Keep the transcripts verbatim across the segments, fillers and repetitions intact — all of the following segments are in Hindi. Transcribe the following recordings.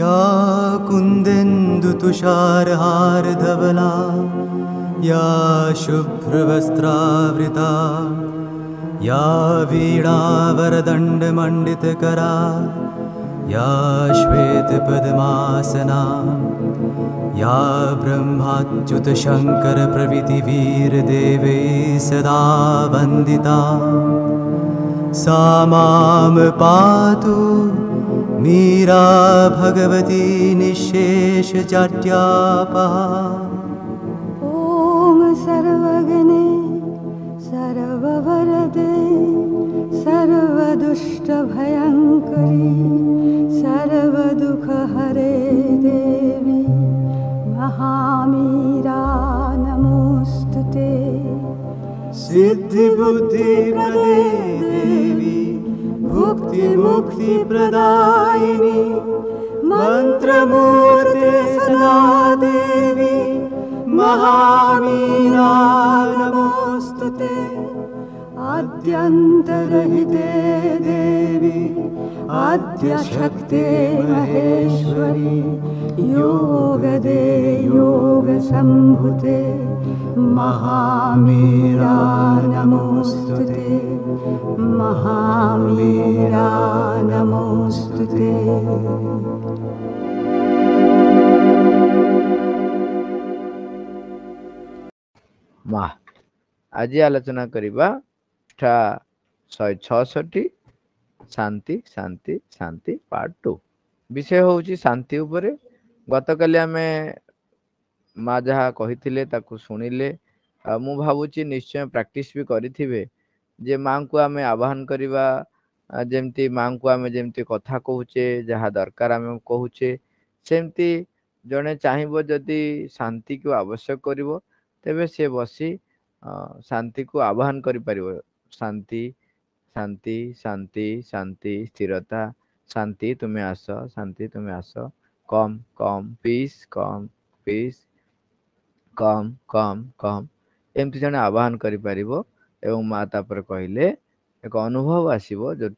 या कुंदेन्दु तुषारहार धवला या शुभ्रवस्त्रावृता या वीणावरदण्डमण्डितकरा या श्वेतपद्मासना या ब्रह्माच्युतशङ्करप्रभृतिवीरदेवे सदा वन्दिता सा मां पातु मीरा भगवती निःशेषजाड्यापहा। ॐ सर्वगणे सर्ववरदे सर्वदुष्टभयङ्करी सर्वदुःखहरे देवी महामीरा नमोस्तुते। सिद्धिबुद्धिप्रदे देवी भुक्ति मुक्ति प्रदायिनी मंत्रमूर्ते सदा देवी महामीरा नमोस्तुते। आद्यन्तरहिते देवी आद्यशक्ते महेश्वरी योगदे योगसम्भुते महामीरा नमोस्तुते महामीरा नमोस्तुते। मा आज आलोचना करिबा टा एक सौ छियासठ शांति शांति शांति पार्ट टू विषय होची शांति उपरे। गत काली आमे मा जहा कहिथिले ताकु सुनिले मु भाबुची निश्चय प्रैक्टिस भी करिथिबे जे मां को आमे आह्वान करबा जेमती मां को आमे जेमती कथा कहूचे जहा दरकार आमे कहूचे सेमती जने चाहिबो जदी शांति को आवश्यक करिवो तेबे से बसी शांति को आह्वान करि परिवो। शांति शांति शांति शांति स्थिरता शांति तुम्हें आस शांति तुम्हें आस कम कम पीस कम पीस कम कम कम एमती जन आह्वान करें। माँ तापर कहले एक अनुभव आसो जो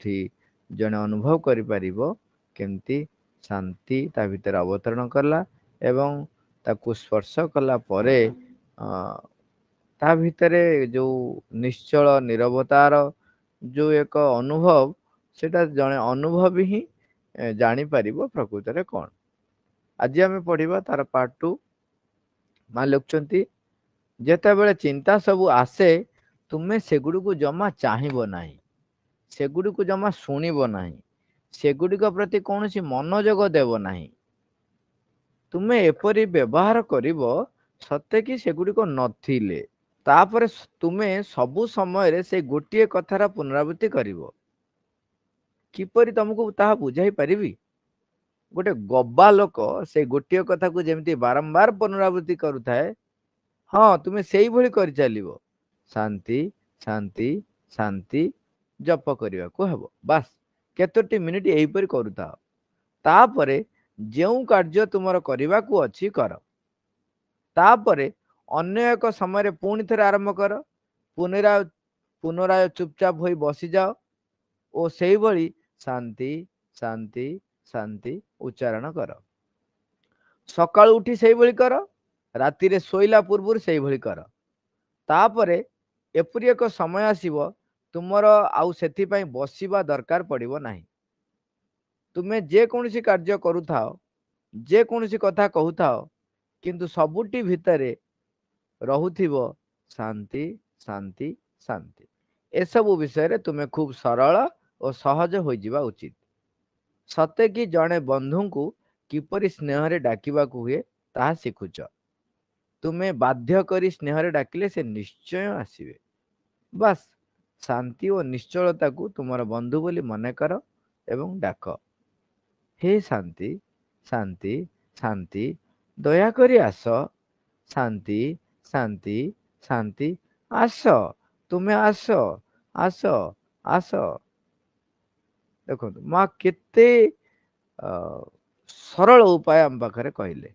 जन अनुभव करमती शांति ता भर अवतरण कला एवं ताकू स्पर्श कला परे ता भितरे जो निश्चल निरवतार जो एक अनुभव सेटा जने अनुभव ही जानी परिबो प्रकृत रे कौन। आज आम पढ़ा तार पार्ट टू। माँ लिखुंती जेते बेले चिंता सब आसे तुम्हें सेगुड़ को जमा चाहिबो नाही सेगुड़ को जमा सुनिबो नाही सेगुड़ प्रति कौन मनोयोग देव नाही तुम्हें एपरी व्यवहार करिबो सत्ते कि सेगुड़ नथिले तापर तुमे सबु समय से गोटे कथार पुनरावृत्ति करिवो किपरि तुमको ताहा बुझाई पारिबी। गोटे गब्बा लोक से गोटे कथा को जेमती बारंबार पुनरावृत्ति करुथाए हाँ तुमे सेही भली करि चलिवो। शांति शांति शांति जप करिवाको हेबो बस केतोटी मिनिट एहिपरि करुथाओ तापरे जेउ कार्य तुमर करिवाको अछि कर तापरे अन्य एक समय पुणी थे आरंभ कर पुनराय पुनराय चुपचाप हो बसी जाओ और से भली शांति शांति शांति उच्चारण कर। सकाल उठी से भली कर राति रे सोइला पूर्व से भली कर तापरे एपरी एक समय आसीबो तुमर आउ सेथि पई बसीबा दरकार पड़िबो नाही। तुमे जे कोनसी कार्य करूथाओ जे कोनसी कथा कहूथाओ किंतु सबुटी भितरे रहुथिबो शांति शांति शांति। ए सब विषय रे तुम्हें खूब सरल और सहज हो जिबा उचित। सते कि जने बंधु को किपरि स्नेह रे डाकिबा को हुए ताहा सिखुच तुम्हें बाध्य करी स्नेह रे डाकिले से निश्चय आसीबे। बस शांति और निश्चलता को तुम्हारा बंधु बोली मने करो एवं डाक हे शांति शांति शांति दया करी आस शांति शांति शांति आस तुम्हें आस आस आस। देखो माँ केते सरल उपाय आम पाखे कहले।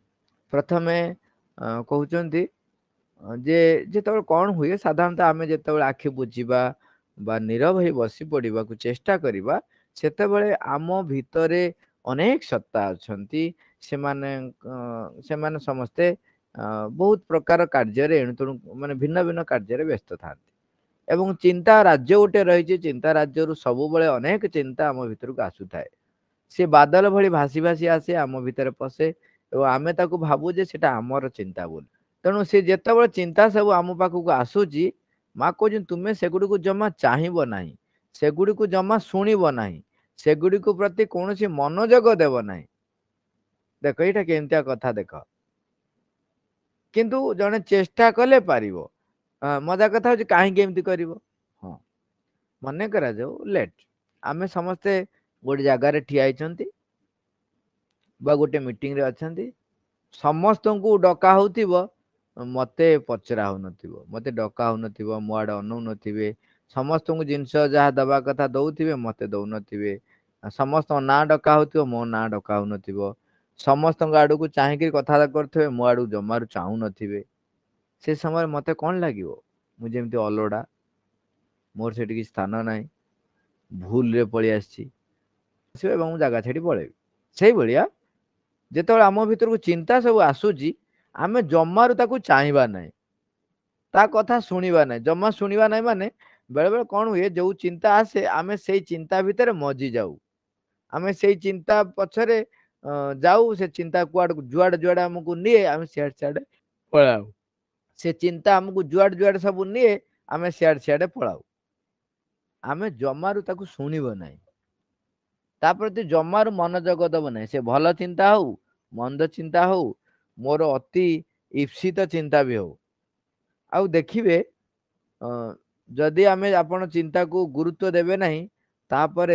प्रथम कहते जे जो कौन हुए साधारणतः आम जो आखि बुझा बा नीरव बसी पड़ा चेष्टा करवा से आम भितर अनेक सत्ता अच्छी से समस्ते बहुत प्रकार कार्य एणुतेणु मानने भिन्न भिन्न कार्य व्यस्त था। चिंता राज्य गोटे रही, चिंता राज्य रु सब बड़े अनेक चिंता आम भर को आसू थाए, सी बादल भाई भासी भासी आसे आम भीतर पशे और आम ताकू भावु जे सेटा आमर चिंता बोल। तेणु सी जिते बड़े चिंता सब आम पाखक आसूची माँ कह तुम्हें सेगुड़ी को जमा चाहब ना, सेगुड़ी को जमा शुणब ना, सेगुड़ी को प्रति कौन मनोयोग देव ना। देख ये केमतिया कथा देख किंतु जने चेष्टा कले पार मजा कथा हूँ कहीं एमती कर। हाँ मन करा जाओ लेट आम समस्ते गोटे जगार ठिया गोटे मीटिंग अच्छा समस्त को डका हो मत पचरा हो मत डका हो मो आड़े अनौन थे समस्त को जिनस जहाँ दवा कथा दौथे मत दौन थे समस्त ना डका हो मो ना डका हो समस्त आड़ को चाहकर कथा करें मो आड़ जमार चाहून थे से समय मत कौन लगे मुझे अलोड़ा मोर से कि स्थान ना भूल रे पलि आसो जगह छाड़ी पलैबी। से भाया जिते आम भर को चिंता सब आसूची आम जमार चाहवा ना, ता कथा शुणा ना, जमा शुणा ना। माने बेले बेले कौन हुए जो चिंता आसे आम से चिंता भितर मजि जाऊ, आम से चिंता पछरे जाऊ, से चिंता कुआड़ जुआड़े जुआड़े आमको निए आम सियाड़े सियाड़े पलाऊ, से चिंता आमको जुआड़े जुआड़े सब निए आम सियाड़े सियाड़े पलाऊ। आम जमारू ताकू शुणब ना, ता प्रति जमारू मनोयोग दब ना, से भल चिंता हो मंद चिंता हो मोर अति ईप्सित चिंता भी हो। आउ देखिए जदि आम आपण चिंता को गुरुत्व देवे ना तापर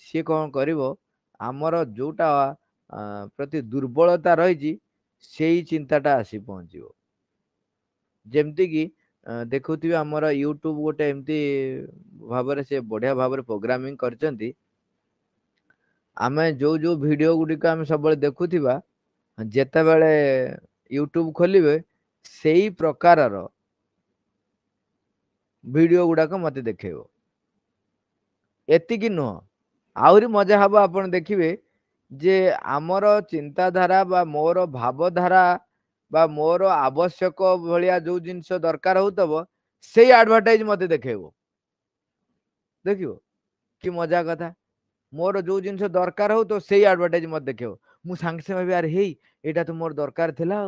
सी कौन कर आमर जोटा प्रति दुर्बलता रही से चिंताटा आसी पहुँच। जमती कि देखु आमर यूट्यूब गोटे एमती भाव से बढ़िया भाव प्रोग्रामिंग कर आमे जो जो वीडियो गुड़ी आम सब देखु जेते बेले यूट्यूब खोलिबे से प्रकार वीडियो गुड़ाक मत देखो एति नुह आहरी मजा हम आप देखिए जे आमर चिंताधारा बा मोर भावधारा बा मोर आवश्यक भाया जो जिनस दरकार हो से आडभटाइज मत देखो देख कि मजा कथा मोर जो जिनस दरकार हो तो से आडभटाइज मत देखो मुझे सांगे सांगे यार हे एटा तो मोर दरकार थिला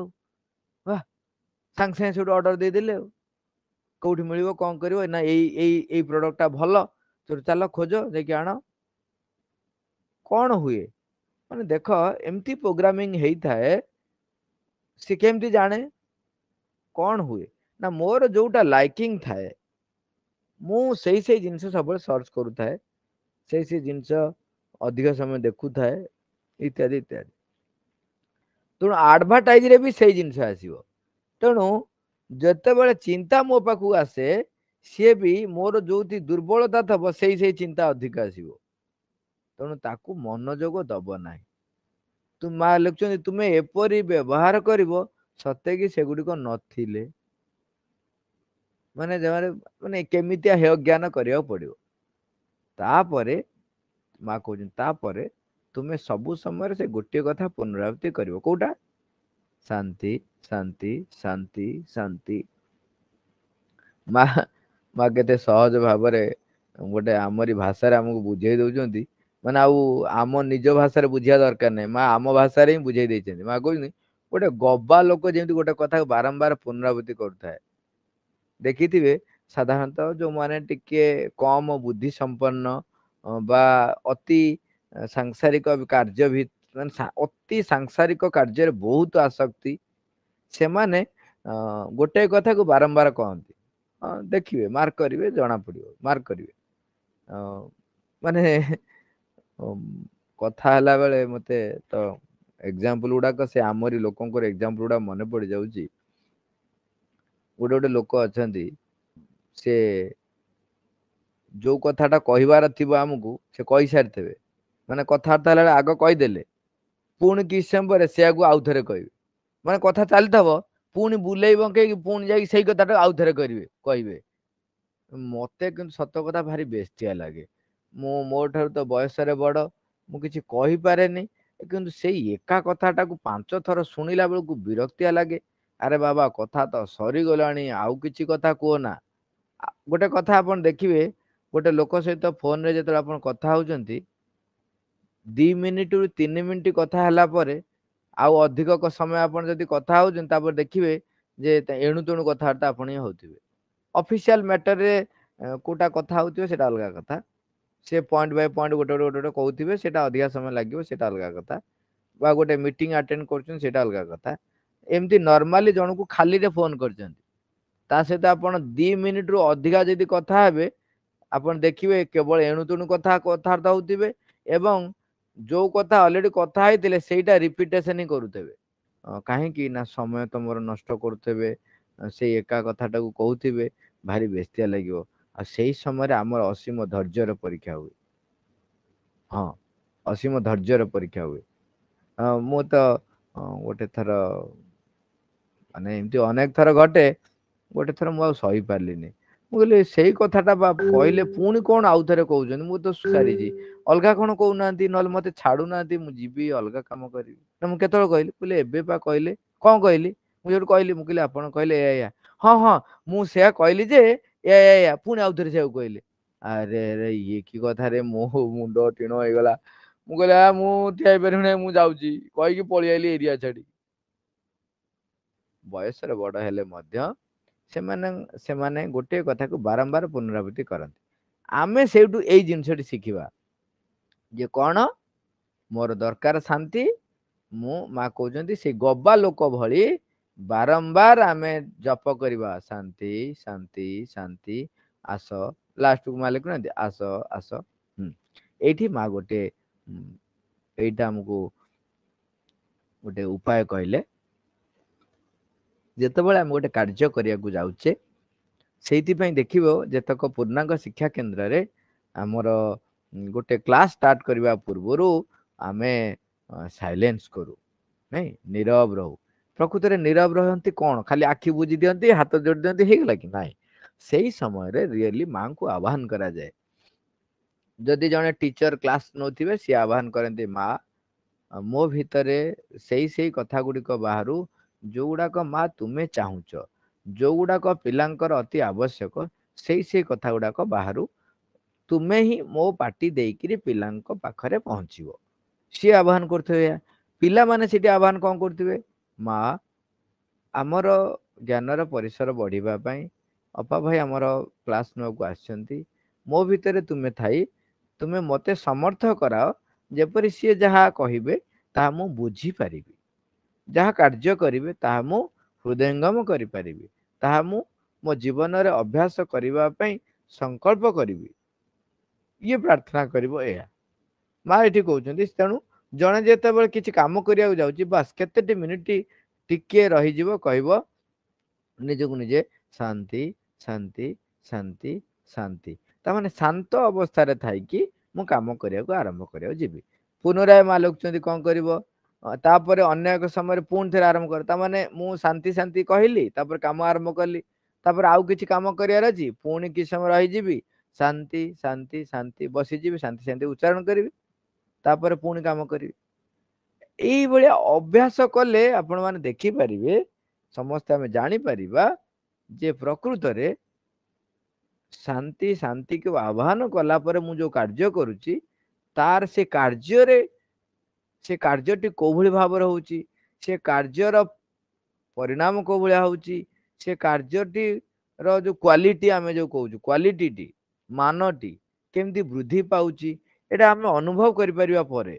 वाह सांगे सांगे से ऑर्डर दे देले कोठी मिलिबो कोन करिवो ना एई एई एई प्रोडक्टटा भलो तो चल खोज देखि आण कोन हुए माने देख एमती प्रोग्रामिंग हेई थाए से केमती जाने कोन हुए ना मोर जोटा लाइकिंग थाए मु सही सही जिनस सब सर्च करू थाए सही सही जिनस अधिक समय देखु थाए इत्यादि इत्यादि। तेणु आडभटाइज रे भी सही जिनस आसीबो। तेणु जते बेले चिंता मो पाखु आसे सी भी मोर जो दुर्बलता थब सही सही चिंता अधिक आसीबो। तेणु ताकू मनोयोग दब ना। तुम माँ लिखुं तुम्हें एपरी व्यवहार कर सत्य कि सेगुड़ी नथिले माने माने केमितिया हेय ज्ञान करिया पड़ियो। तापरे माँ कहूँ तापरे तुम्हें सबु समय से गोटे कथा पुनरावृत्ति करियो कोटा शांति शांति शांति शांति। माँ माँ के सहज भाव गोटे आमरी भाषा आमको बुझे दौरान माने आम निज भाषा बुझा दरकार ना माँ आम भाषा ही बुझे देते। माँ कहते गोटे गब्बा लोक जमी गोटे कथा बारंबार पुनरावृत्ति करूए देखी थे साधारणतः जो मैंने टिके कम बुद्धि संपन्न बा अति सांसारिक कार्य भी अति सांसारिक कार्य बहुत आसक्ति से माने गोटे कथा को बारंबार कहते देखिए मार्क करेंगे जना पड़ो मार्क करेंगे माने कथा हला बेले मत तो एग्जाम्पल गुड़ाक से आमरी लोक एग्जाम्पल गुड़ा मन पड़ जा। गोटे गोटे लोक अच्छा से जो कथाटा कहबार थी आमको से कही सारी थे माने कथबार्ता आग कहीदेले पुणी किस समय से आगे आउ थे कह माने कथा चली थब पुणी बुले बंके पुणी जा कथाटा आउ थे करेंगे कहे मत कि सत कथा भारी बेस्टिया लगे मो मोर ठार तो बयस बड़ मुझे किसी कहीपरेनि किंतु सेई एका कथाटा को पांच थर शुणिला बेलू विरक्तिया लगे। अरे बाबा कथा तो सरीगलाणी आउ किछि कथा कहना। गोटे कथा आप देखिए गोटे लोक सहित फोन रे जब आप कथा होती दी मिनिट रु तीन मिनिट कथा है आउ अधिक समय आप जब कथा हो देखिए जे एणु तेणु कथबार्ता आप होते ऑफिशियल मैटर रे कोटा कथा होता अलग कथा से पॉइंट बाय पॉइंट गोटे गोटे गोटे कहते हैं अधिका समय लगे से अलग कथा गोटे मीटिंग अटेंड कर अलग कथा एमती नॉर्मली जन को खाली रे फोन कर सहित आप दी मिनिट रु अधिका जब कथा हे आप देखिए केवल एणु तेणु कथा कथबार्ता होते एवं जो कथा अलरेडी कथा होते सेटा रिपीटेसन ही करूथे कहीं ना समय तुम नष्ट करूथे से एका कथाटा को कहते भारी बेस्तिया लगे। आ से समय आमर असीम धैर्यर परीक्षा हुए। हाँ असीम धैर्यर परीक्षा हुए। मु तो गोटे थर माने एमती अनेक थर घटे गोटे थर मु सही पारलिनी मुझे से कथाटा कहले पुणी कौन आउ थे कहते मुझे तो सारी अलग कौन कहना ना मत छाड़ू ना मुझे अलग कम करी ना मुझे कहली बोले एबा कहले कौन कहली मुझे कहली मुझे आप कहले या हाँ हाँ मुझे कहली जे या पुणी आउ थे से कहले। अरे अरे ये कि कथा रे मो मुंड टीण होगा मुझे मुझे पारे मुझे जाऊँगी कहीकि पलि आइली एरिया छाड़ी बयस बड़ हेले सेमाने सेमाने गोटे कथा को बारंबार पुनरावृत्ति करती आमे से जिनटी शिखा जे कौन मोर दरकार शांति मु माँ कहते से गबा लोक भली बारंबार आमे जप करवा शांति शांति शांति आस लास्ट को माँ लिखुना आस आस ये माँ गोटे यहीटा आमको गोटे उपाय कहले जितेबाला आम गोटे कार्य करिया को जाउचे से देखिबो जतक पूर्णांग शिक्षा केन्द्र रे आमर गोटे क्लास स्टार्ट करवा पूर्वर आमे साइलेंस करू नहीं नीरव रहू। प्रकृत रे नीरव रहंती कौन खाली आखि बुझी दियंती हाथ जोड़ दियंती हेगला कि नाही। सेही समय रे रियली मां को आह्वान करा जाए जदि जने टीचर क्लास नथिबे सी आह्वान करंती मां मो भितरे सेही सेही कथा गुडीक बाहरु जो गुड़ाक माँ तुम्हें चाहूच जो गुड़ाक पिलांकर अति आवश्यक से से कथा गुड़ाक बाहर तुम्हें ही मो पार्टी देकर पिलांक पाखरे पहुँच सी आह्वान करते पिला माने से आह्वान कौन करते माँ आमर ज्ञानर परिसर बढ़ावाई अपा भाई आमर क्लास नाक आसो मो भीतर तुम्हें थाई तुम्हें मते समर्थ कराओ जेपरी सी जहाँ कहे ता मु बुझीपारि जहाँ कार्य करेंगे ताहा मु हृदयंगम करें ताहा मु मो जीवन रे अभ्यास करने संकल्प करी ये प्रार्थना करिबो एया माँ ये कहते तेणु जड़े जिते किसी कम करा जाऊँगी बास केतेटी मिनिट टिके रही कह निजक निजे शांति शांति शांति शांति ताने शांत अवस्था थी कम करा आरंभ करा जी पुनराय माँ लिखुं कौन कर तापर अन्य एक समय पुणी थे आरंभ कर ताने मु शांति शांति कहली कम आरंभ कली आउ किसी कम कर पुणी कि समय रहीजी शांति शांति शांति बसीजी शांति शांति उच्चारण करी तापर पुणी कम करी ये अभ्यास कले आपण मैंने देखिपारे समस्ते आम जापर जे प्रकृत रे शांति शांति को आह्वान कलापर मु जो कार्य करुच्ची तार से कार्य रे से कार्यटी कोभली भाव होची से कार्यर परिणाम कोभलिया होची से कार्यटी रो जो क्वालिटी आमे जो कहू क्वालिटी टी मानटी केमती वृद्धि पाउची एटा आमे अनुभव करि परिबा परे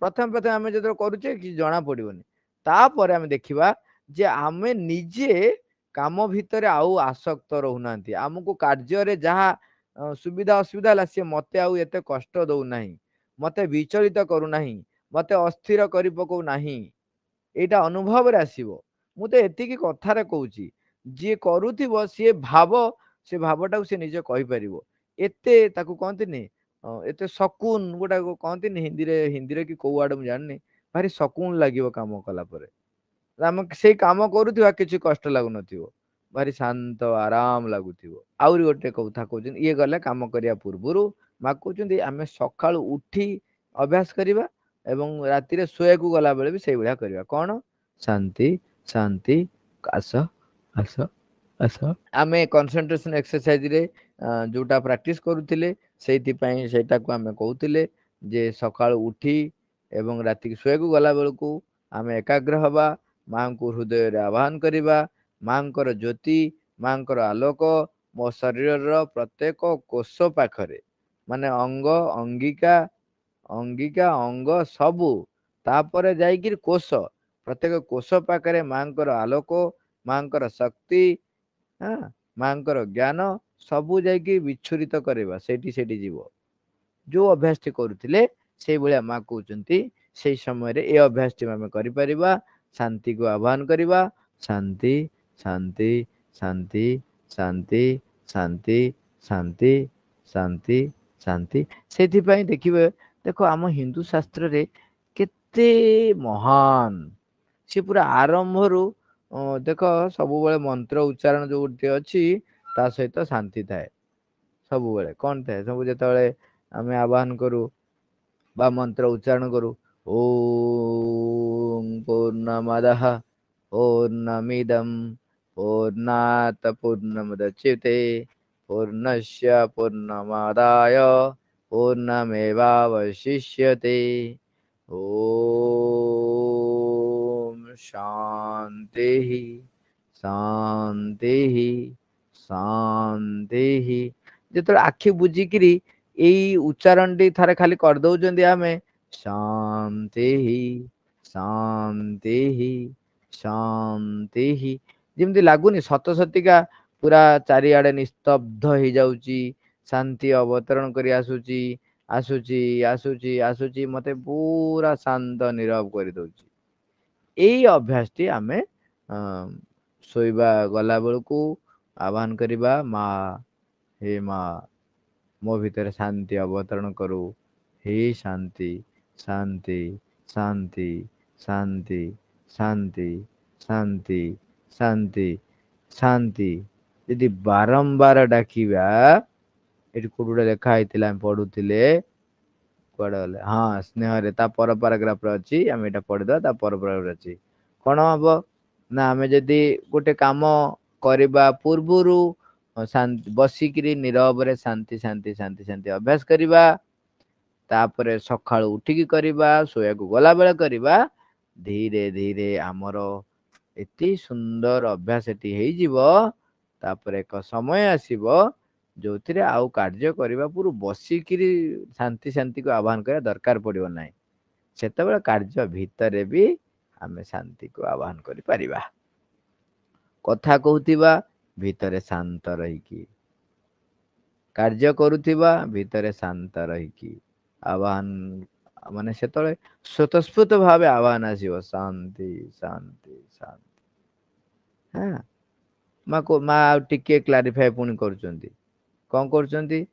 प्रथम प्रथम आमे जदर करूचे कि जना पड़िबोनी तापरे आमे देखिबा जे आमे निजे काम भितरे आउ आसक्त रहउनांती आमको कार्य रे जहा सुविधा असुविधा ला से मते आउ एते कष्ट दउ नाही मते विचलित करू नाही मत अस्थिर कर पकऊ ना यहाँ अनुभव आसो मुझे एति कथार कौची जी करूब सी भाव से भावटा को सी निजे कहीपर एते कहते एते सकून गोटा कहते हिंदी रे हिंदी रे कि कौ आड़ मुझे जाननी भारी सकून लगे कम कलापर से कम करूवा कि कष्ट लगुन भारी शांत आराम लगुथ आहरी गोटे कथा कहते ये गला कम करने पूर्वर माँ कहते आम सका उठी अभ्यास करवा एवं राति रे सोया को गला बेले भी सही बढ़िया करबा कोन शांति शांति आस आस आस आमे कंसंट्रेशन एक्सरसाइज रे जोटा प्रैक्टिस करूतिले सेति पई सेटा को आमे कहूतिले जे सकाळ उठी एवं राति के सोया को गला बेल को आमे एकाग्र हवा मां को हृदय रे आह्वान करबा मांकर ज्योति मांकर आलोक मो शरीर रो प्रत्येक कोष पाखरे माने अंग अंगिका अंगिका अंग सबु तापरे जाईकिर कोष प्रत्येक कोष पाखरे मांकर आलोक मांकर शक्ति हां मांकर ज्ञान सबु जाईकी विच्छुरित करबा सेठी सेठी जीव जो अभ्यास ती करूतिले से भलिया मां कहउचंती सेही समय रे ए अभ्यास ती मामे करि परिबा शांति को आह्वान करबा शांति शांति शांति शांति शांति शांति शांति शांति सेठी पई देखिबे देखो आम हिंदू शास्त्र रे केते महान से पूरा आरंभ रु देखो सब बेले मंत्र उच्चारण जो अच्छी ता सहित शांति थाए सब बेले कौन थाए सब जतबेले आमे आह्वान करू बा मंत्र उच्चारण करू ओम पूर्णमदः पूर्णमिदं पूर्णात् पूर्णमुदच्यते पूर्णस्य पूर्णमादाय पूर्णमेवावशिष्यते ओम शांतिः शांतिः शांतिः जतरा आखि बुझी करी एई उच्चारण टी थारे खाली कर दउ जंदी आमे शांतिः शांतिः शांतिः जेमती लागुनी सतसतिका पूरा चारि आडे निस्तब्ध हो जाउची शांति अवतरण करी आसुची आसुची आसुची आसुची मते पूरा शांत नीरव करी दउची एई अभ्यास टी आमे सोइबा गला बेल को आह्वान करबा मा हे मा मो भीतर शांति अवतरण करू हे शांति शांति शांति शांति शांति शांति शांति शांति यदि बारंबार डाकिबा एट कोडुडा लेखा आइतिला हम पढुतिले कोडले हां स्नेह रे ता पर पैराग्राफ रे अछि हम एटा पढि द ता पर पैराग्राफ रे अछि कोन हबो ना हम जदी गोटे काम करबा पूर्वरु शांति बसिकरी नीरव रे शांति शांति शांति शांति अभ्यास करबा तापरे सकाळ उठिकी करबा सोया को गला बेला करबा धीरे धीरे हमरो एति सुंदर अभ्यास एति हेई जीवो तापरे एक समय आसीबो जोतिरे आउ कार्य करबा पुरु बसिकरी शांति शांति को आह्वान करे दरकार पडिबो नाही सेतबेला कार्य भितरे भी हमें शांति को आह्वान करि परिबा कथा कहूतिबा भीतरे शांत रही की कार्य करूथिबा भीतरे शांत रही की आह्वान माने सेतळे स्वतस्फूर्त भावे आह्वान आसीबो शांति शांति शांति हां मा को मा टिके क्लैरिफाई पुनी करचंती कोन करचंती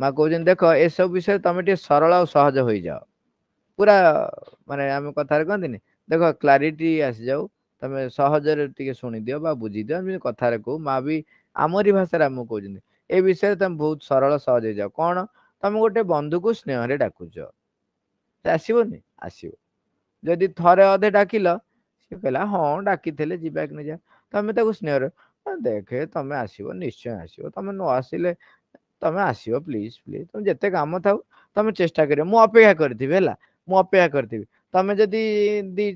मा कहजन देखो ए सब विषय तमेटे सरल और सहज होई जाओ पूरा माने हम कथार कहंदिनी देखो क्लैरिटी आसी जाओ तमे सहज रे टिके सुनी दियो बा बुझी दियो हम कथा रे को मा भी आमरी भाषा रे हम कहजन ए विषय तमे बहुत सरल सहज हो जाओ कोन तमे गोटे बंधु को स्नेह रे डाकुजो आसीबोनी आसीबो जदी थरे अधे डाकिलो से कहला हां डाकिथले जिबा कि न जा तमे ताको स्नेह रे देखे तमे आसीबो निश्चय आसीबो तमे न आसीले तमे आसीबो प्लीज प्लीज तमे जते काम थाउ तमे चेष्टा करियो मु अपेक्षा करथिबे हला मु अपेक्षा करथिबे तमे जदी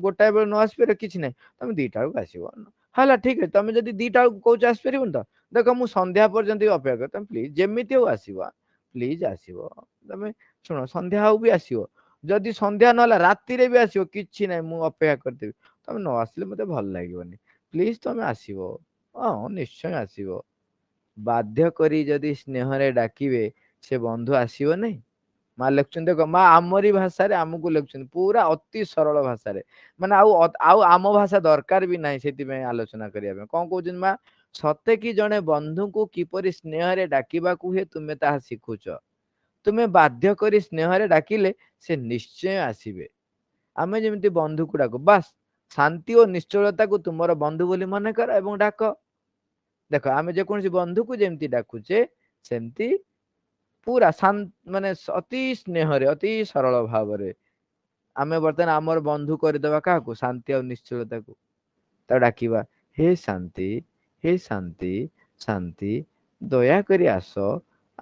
गोटा बेल न आसपेर किछ नै तमे दीटा को आसीबो हला ठीक है तमे जदी दीटा को कोच आसपेरिबो न त देखो मु संध्या पर्यंत अपेक्षा कर तमे प्लीज जेमिति हो आसीबो प्लीज आसीबो तमे सुनो संध्या हो भी आसीबो जदी संध्या न हला राती रे भी आसीबो किछ नै मु अपेक्षा करथिबे तमे न आसले मते भल लागिबोनी प्लीज तमे आसीबो हां निश्चय आसीबो बाध्य करी जदी स्नेह रे डाकिबे से बंधु आसीबो नै मा लेखचन देखो मा आमरी भाषा रे हमकु लेखचन पूरा अति सरल भाषा रे माने आउ आउ आम भाषा दरकार भी नाही सेति में आलोचना करिया बे कोन कहजन मा सते की जने बंधु को किपरि स्नेह रे डाकिबा को हे तुमे ता सिखुछ तुमे बाध्य करी स्नेह रे डाकिले से निश्चय आसीबे आमे जेमति बंधु को डाको बस शांति और निश्चलता को तुमरो बंधु बोली माने कर एवं डाको देखो आमे जे कोनसी बंधु को जेमति डाकुचे सेमति पूरा शांत माने अति स्नेह रे अति सरल भाव रे आमे बर्तमान आमर बंधु करदेवा क्या शांति और निश्चलता को डाकिबा हे शांति हे शांति शांति दया करी आस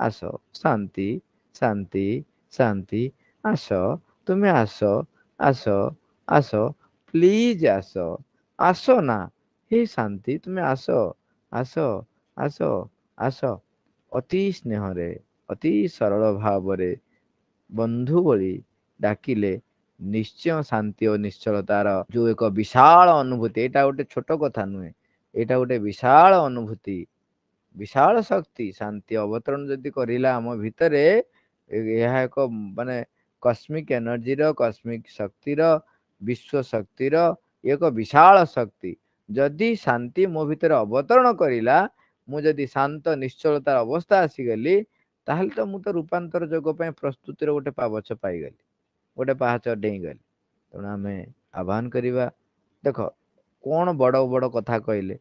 आस शांति शांति शांति आस तुम्हें आस आस आस प्लीज आस आस ना हे शांति तुम्हें आस आस आस आस अति स्नेह रे अति सरल भाव रे बंधु बोली डाकिले निश्चय शांति और निश्चलतार जो एक विशाल अनुभूति एटा गोटे छोट कथा नुहे एटा गोटे विशाल अनुभूति विशाल शक्ति शांति अवतरण जदि करिला आम भितर यह एक माने कॉस्मिक एनर्जी रो कॉस्मिक शक्ति रो विश्व शक्ति रो एक विशाल शक्ति जदि शांति मो भितर अवतरण करिला मु जदि शांत निश्चलतार अवस्था आसीगली ताहले तो मु तो रूपांतर जोग पे प्रस्तुतिर गोटे पावच पाइगली गोटे पाहाच डेईगली तेणु आम आह्वान करवा देख कौन बड़ बड़ कथा कहले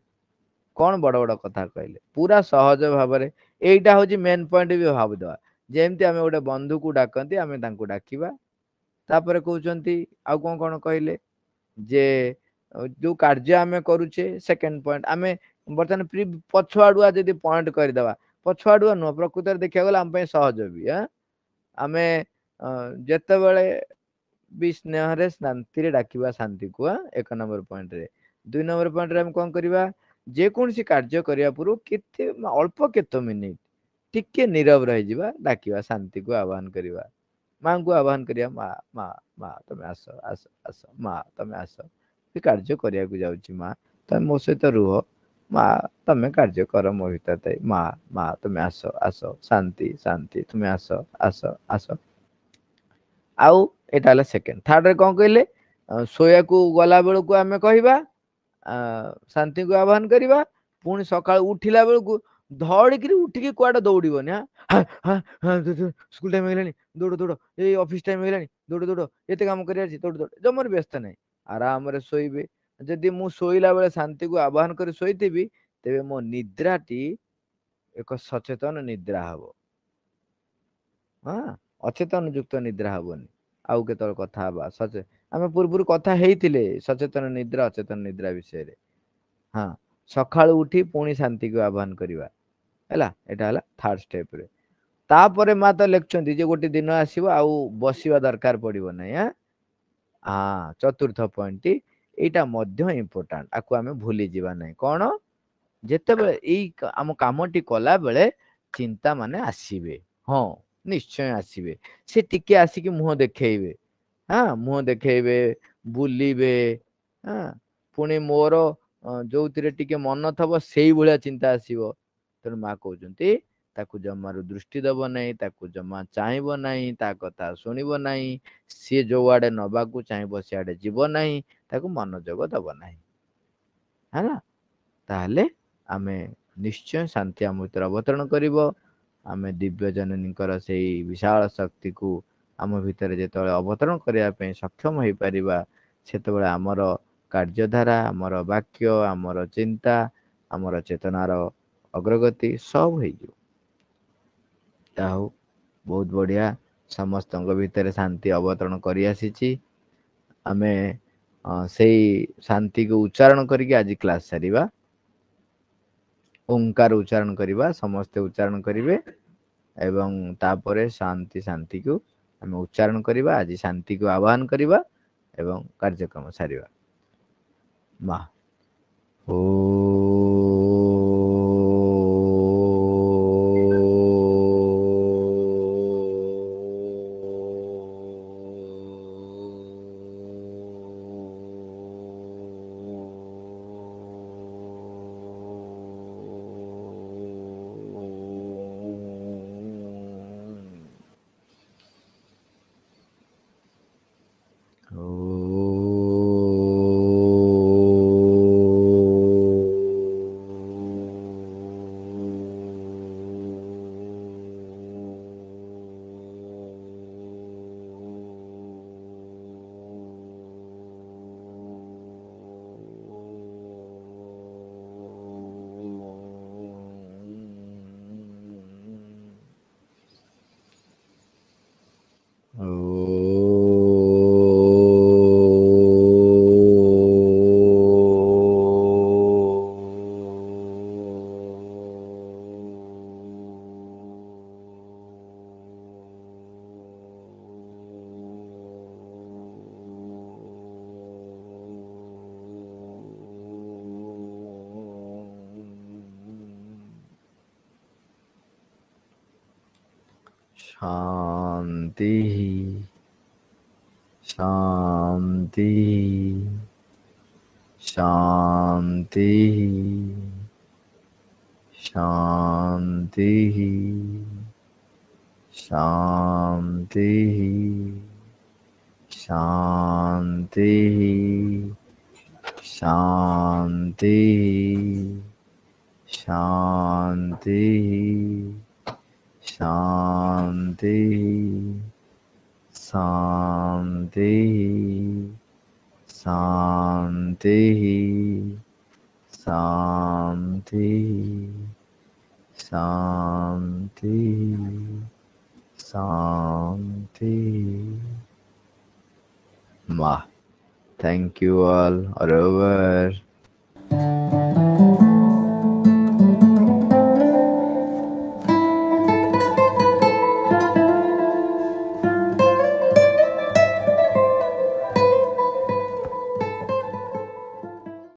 कौन बड़ बड़ कथा कहले पूरा सहज भाव में यहीटा हूँ मेन पॉइंट भी भावदेवा जमी आम गोटे बंधु को डाकती आम डाकिबा तापर कहते आ कौन कौन कहले जे जो कार्य आम करुचे सेकेंड पॉइंट आम बर्तमान प्री पछुआड़ुआ जदि पॉइंट करदेवा पछुआड़ुआ नुह प्रकृत देखा गला आम सहज भी हाँ आम जिते बड़े भी स्नेह शांति डाकिबा शांति को एक नंबर पॉइंट रे दुई नंबर पॉइंट रे हम कौन करवा जेकोसी कार्य करने पूर्व के अल्प केत मिनिट टिके नीरव रही डाकिबा शांति को आह्वान करवा माँ को आह्वान करवा माँ माँ माँ तुम्हें आस आस आस माँ तुम्हें आस कार्य करने तुम मो सहित रुह माँ तुम्हें कार्य कर मो भीतर तय माँ माँ तुम्हें आस आस शांति शांति तुम्हें आस आस आस आउ एटा सेकेंड थर्ड रे कौन कहले सोया को गला बेल को आम कहवा शांति को आह्वान करवा पुणी सका उठिला बेल को धड़िकी उठिकी कौड़ दौड़बन हाँ हाँ हाँ स्कूल टाइम होगा दौड़ दौड़ ये ऑफिस टाइम होगा दौड़ दौड़ ये कम कर दौड़ दौड़ जमर व्यस्त ना आराम से शोबे जदि मु शोला बेले शांति को आह्वान कर शोथी तेरे मो निद्राटी एक सचेतन निद्रा हम हाँ अचेतन युक्त निद्रा हेनी आउ के कथा सचे आम पूर्व कथा होते सचेतन निद्रा अचेतन निद्रा विषय रे हाँ सका उठी पुणी शांति को आह्वान करवा है यहाँ थर्ड स्टेप रे तापर माँ तो लिखुंत गोटे दिन आसो आ बसवा दरकार पड़ो ना हाँ चतुर्थ पॉइंट टी यहाँ मध्य इम्पोर्टाट आपको आम भूली जावा ना कौन जिते आम कम टी कला बेले चिंता मान आसवे हाँ निश्चय आसवे से टिके आसिक मुह देखे हाँ मुह देखे बुलबे हाँ पुणी मोर जो टे मन थब से भाया चिंता आसो तेणु माँ कहते जमार दृष्टि दब ना जमा चाहब ना कथा शुणव ना सी जो आड़े नवा को चाहब सी आड़े जीव ना मनोजोग दब ना है ना ताहले आमे निश्चय शांति आम भीतर अवतरण कर आमे दिव्य जननी से विशाल शक्ति को आम भीतर जिते अवतरण करने सक्षम हो पारिबा सेते आमर कार्यधारा आमर वाक्य आमर चिंता आमर चेतनार अग्रगति सब हो बहुत बढ़िया समस्त भीतर शांति अवतरण करी आसी आमे से शांति को उच्चारण करके आज क्लास सारिबा ओंकार उच्चारण करवा समस्ते उच्चारण करेंगे एवं तापरे शांति शांति को आम उच्चारण करवा आज शांति को आह्वान करवा एवं कार्यक्रम सारिबा माँ ओ शांति शांति शांति शांति शांति शांति शांति शांति शांति शांति शांति शांति शांति शांति। वाह, थैंक यू ऑल। और ओवर।